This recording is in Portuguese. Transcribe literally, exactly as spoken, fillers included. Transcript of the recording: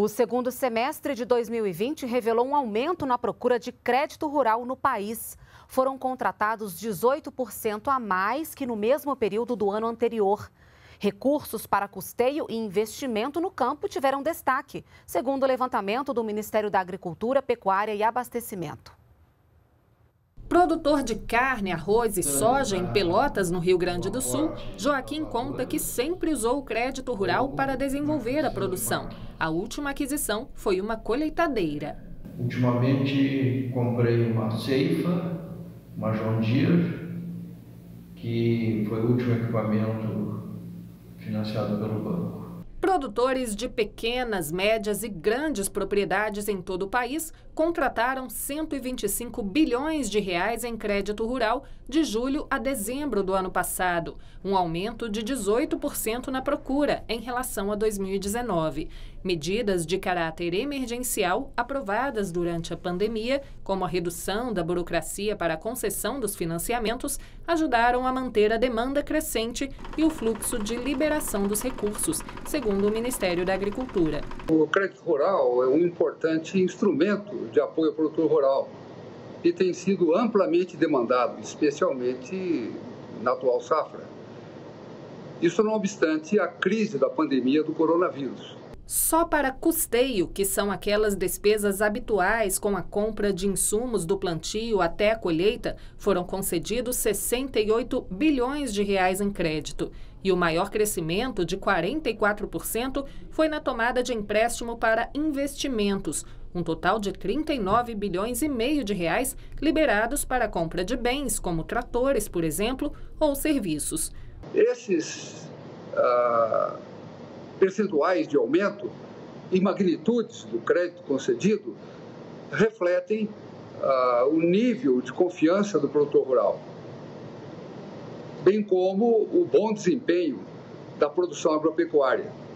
O segundo semestre de dois mil e vinte revelou um aumento na procura de crédito rural no país. Foram contratados dezoito por cento a mais que no mesmo período do ano anterior. Recursos para custeio e investimento no campo tiveram destaque, segundo o levantamento do Ministério da Agricultura, Pecuária e Abastecimento. Produtor de carne, arroz e soja em Pelotas, no Rio Grande do Sul, Joaquim conta que sempre usou o crédito rural para desenvolver a produção. A última aquisição foi uma colheitadeira. Ultimamente comprei uma ceifa, uma John Deere, que foi o último equipamento financiado pelo banco. Produtores de pequenas, médias e grandes propriedades em todo o país contrataram cento e vinte e cinco bilhões de reais em crédito rural de julho a dezembro do ano passado, um aumento de dezoito por cento na procura em relação a dois mil e dezenove. Medidas de caráter emergencial aprovadas durante a pandemia, como a redução da burocracia para a concessão dos financiamentos, ajudaram a manter a demanda crescente e o fluxo de liberação dos recursos, segundo o Ministério da Agricultura. O crédito rural é um importante instrumento de apoio ao produtor rural e tem sido amplamente demandado, especialmente na atual safra. Isso não obstante a crise da pandemia do coronavírus. Só para custeio, que são aquelas despesas habituais com a compra de insumos do plantio até a colheita, foram concedidos sessenta e oito bilhões de reais em crédito. E o maior crescimento, de quarenta e quatro por cento, foi na tomada de empréstimo para investimentos, um total de trinta e nove bilhões e meio de reais liberados para a compra de bens, como tratores, por exemplo, ou serviços. Esses uh... percentuais de aumento e magnitudes do crédito concedido refletem uh, o nível de confiança do produtor rural, bem como o bom desempenho da produção agropecuária.